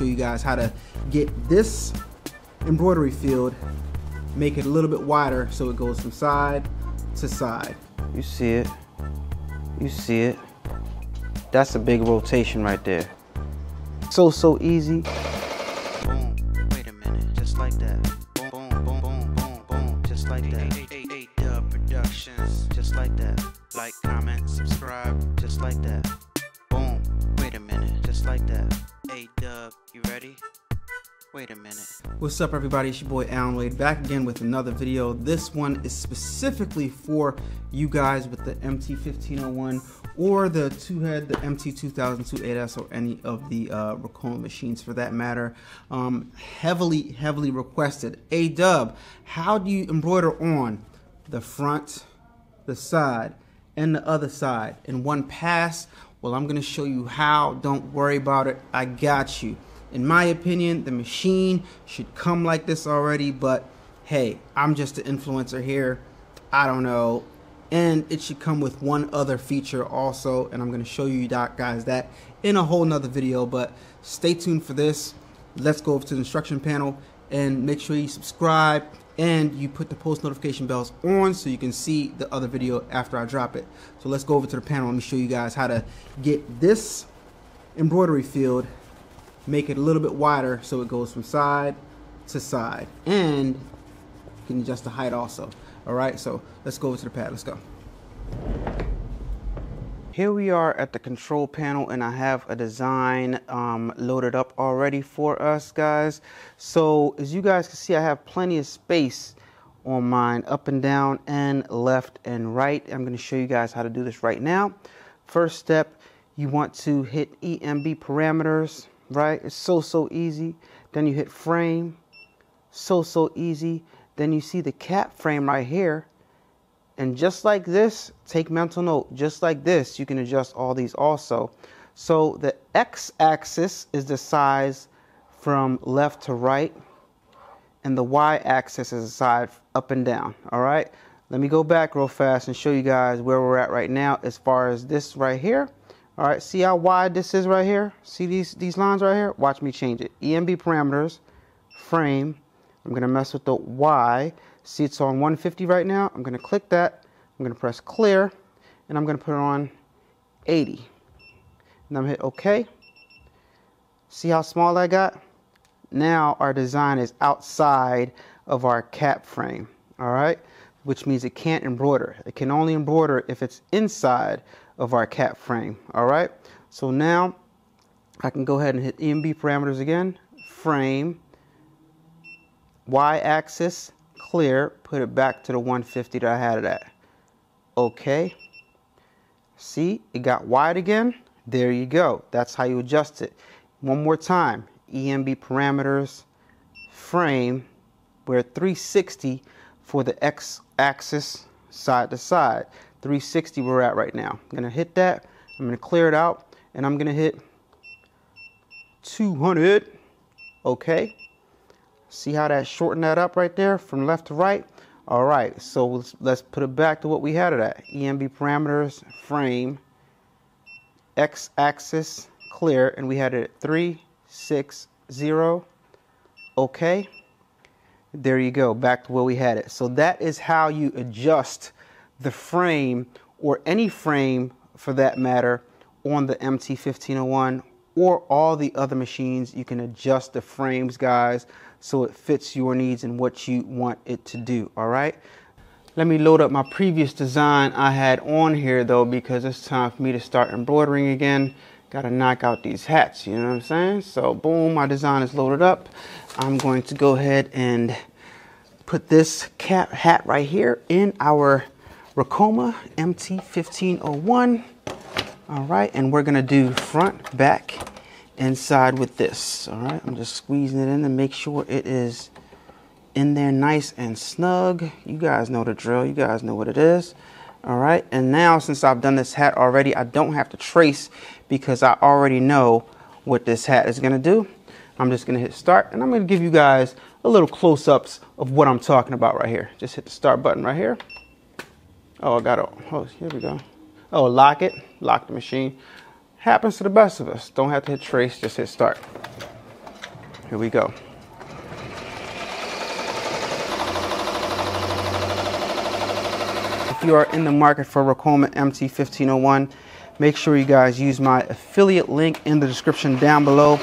show you guys how to get this embroidery field, make it a little bit wider so it goes from side to side. You see it, you see it. That's a big rotation right there. So easy. Boom, wait a minute, just like that. Boom, boom, boom, boom, boom, boom, just like that. A-Dub Productions, just like that. Like, comment, subscribe, just like that. Boom, wait a minute, just like that. A-Dub, you ready? Wait a minute. What's up, everybody? It's your boy Allan Wade back again with another video. This one is specifically for you guys with the MT-1501 or the two-head, the MT-2002-8S, or any of the Ricoma machines for that matter. Heavily, heavily requested. A-Dub, how do you embroider on the front, the side, and the other side in one pass? Well, I'm going to show you how. Don't worry about it. I got you. In my opinion, the machine should come like this already, but hey, I'm just an influencer here. I don't know. And it should come with one other feature also, and I'm gonna show you guys that in a whole nother video, but stay tuned for this. Let's go over to the instruction panel and make sure you subscribe and you put the post notification bells on so you can see the other video after I drop it. So let's go over to the panel. Let me show you guys how to get this embroidery field, make it a little bit wider so it goes from side to side, and you can adjust the height also. All right, so let's go over to the pad. Let's go. Here we are at the control panel, and I have a design loaded up already for us, guys. So as you guys can see, I have plenty of space on mine, up and down and left and right. I'm going to show you guys how to do this right now. First step, you want to hit EMB parameters. Right, it's so easy. Then you hit frame, so easy. Then you see the cap frame right here, and just like this, take mental note, just like this, you can adjust all these also. So the x-axis is the size from left to right, and the y-axis is the size up and down. All right, let me go back real fast and show you guys where we're at right now as far as this right here. All right, see how wide this is right here? See these lines right here? Watch me change it. EMB parameters, frame. I'm going to mess with the Y. See, it's on 150 right now. I'm going to click that. I'm going to press clear, and I'm going to put it on 80. And I'm going to hit OK. See how small I got? Now our design is outside of our cap frame, all right, which means it can't embroider. It can only embroider if it's inside of our cap frame. All right, so now I can go ahead and hit EMB parameters again, frame, y-axis, clear, put it back to the 150 that I had it at. Okay, see, it got wide again. There you go, that's how you adjust it. One more time, EMB parameters, frame. We're at 360 for the x-axis, side to side. 360 we're at right now. I'm gonna hit that, I'm gonna clear it out, and I'm gonna hit 200. Okay, see how that shortened that up right there from left to right? All right, so let's put it back to what we had it at. EMB parameters, frame, x-axis, clear, and we had it at 360. Okay, there you go, back to where we had it. So that is how you adjust the frame, or any frame for that matter, on the MT-1501 or all the other machines. You can adjust the frames, guys, so it fits your needs and what you want it to do. All right, let me load up my previous design I had on here though, because it's time for me to start embroidering again. Gotta knock out these hats, you know what I'm saying? So boom, my design is loaded up. I'm going to go ahead and put this cap hat right here in our Ricoma MT-1501. All right, and we're gonna do front, back, and side with this. All right, I'm just squeezing it in to make sure it is in there nice and snug. You guys know the drill, you guys know what it is. All right, and now since I've done this hat already, I don't have to trace because I already know what this hat is gonna do. I'm just gonna hit start, and I'm gonna give you guys a little close-ups of what I'm talking about right here. Just hit the start button right here. Oh, I got it. Oh, here we go. Oh, lock it. Lock the machine. Happens to the best of us. Don't have to hit trace. Just hit start. Here we go. If you are in the market for Ricoma MT-1501, make sure you guys use my affiliate link in the description down below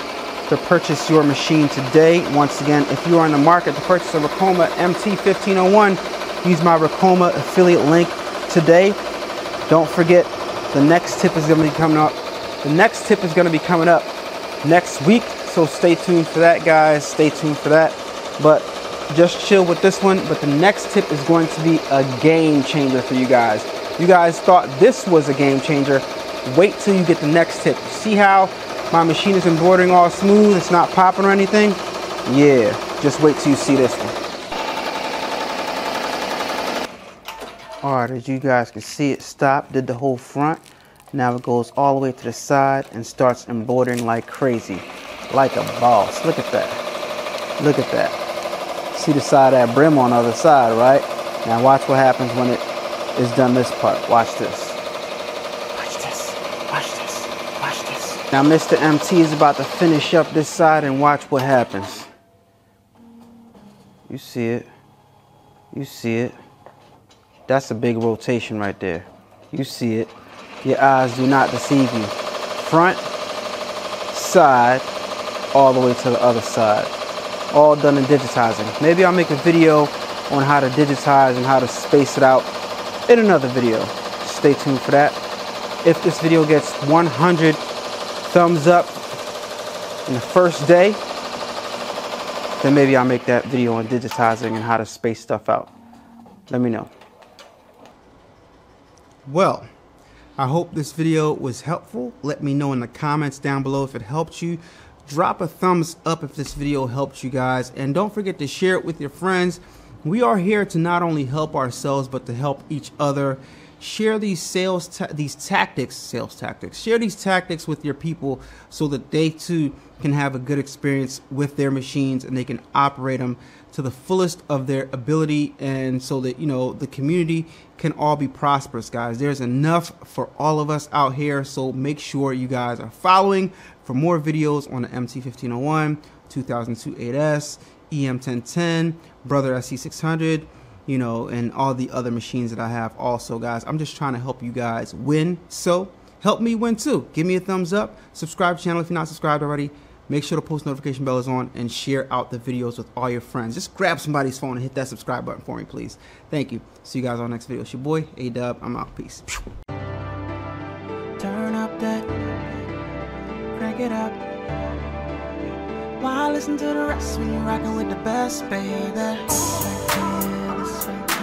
to purchase your machine today. Once again, if you are in the market to purchase a Ricoma MT-1501, use my Ricoma affiliate link today. Don't forget, the next tip is going to be coming up. The next tip is going to be coming up next week, so stay tuned for that, guys. Stay tuned for that. But just chill with this one, but the next tip is going to be a game changer for you guys. You guys thought this was a game changer. Wait till you get the next tip. See how my machine is embroidering all smooth? It's not popping or anything? Yeah, just wait till you see this one. All right, as you guys can see, it stopped, did the whole front. Now it goes all the way to the side and starts embroidering like crazy, like a boss. Look at that. Look at that. See the side of that brim on the other side, right? Now watch what happens when it is done this part. Watch this. Watch this. Watch this. Watch this. Now Mr. MT is about to finish up this side and watch what happens. You see it. You see it. That's a big rotation right there. You see it. Your eyes do not deceive you. Front, side, all the way to the other side. All done in digitizing. Maybe I'll make a video on how to digitize and how to space it out in another video. Stay tuned for that. If this video gets 100 thumbs up in the first day, then maybe I'll make that video on digitizing and how to space stuff out. Let me know. Well, I hope this video was helpful. Let me know in the comments down below if it helped you. Drop a thumbs up if this video helped you guys, and don't forget to share it with your friends. We are here to not only help ourselves, but to help each other. Share these sales tactics. Share these tactics with your people so that they too can have a good experience with their machines and they can operate them to the fullest of their ability, and so that, you know, the community can all be prosperous, guys. There's enough for all of us out here, so make sure you guys are following for more videos on the MT-1501, 2002-8S, EM 1010, Brother SC 600, you know, and all the other machines that I have also, guys. I'm just trying to help you guys win, so help me win too. Give me a thumbs up, subscribe to the channel if you're not subscribed already. Make sure the post notification bell is on, and share out the videos with all your friends. Just grab somebody's phone and hit that subscribe button for me, please. Thank you. See you guys on the next video. It's your boy, A-Dub. I'm out. Peace. Turn up that, crank it up. Why listen to the rest when you're rocking with the best, baby? That's right.